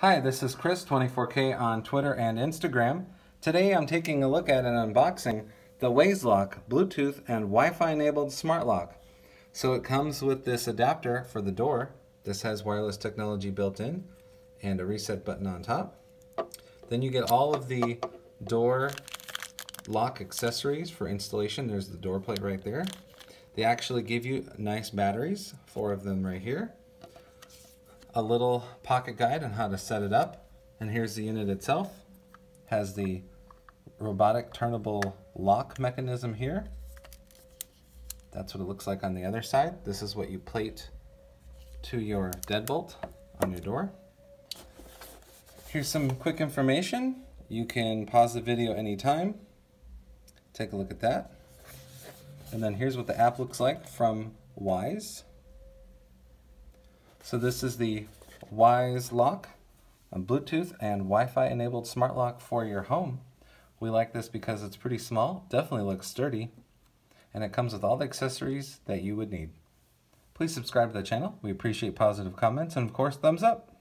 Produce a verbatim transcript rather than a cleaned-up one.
Hi, this is Chris, twenty-four K on Twitter and Instagram. Today I'm taking a look at and unboxing the Wyze Lock Bluetooth and Wi-Fi enabled smart lock. So it comes with this adapter for the door. This has wireless technology built in and a reset button on top. Then you get all of the door lock accessories for installation. There's the door plate right there. They actually give you nice batteries, four of them right here. A little pocket guide on how to set it up, and here's the unit itself. Has the robotic turnable lock mechanism here. That's what it looks like on the other side. This is what you plate to your deadbolt on your door. Here's some quick information. You can pause the video anytime. Take a look at that. And then here's what the app looks like from Wyze. So this is the Wyze Lock, a Bluetooth and Wi-Fi enabled smart lock for your home. We like this because it's pretty small, definitely looks sturdy, and it comes with all the accessories that you would need. Please subscribe to the channel. We appreciate positive comments and of course thumbs up.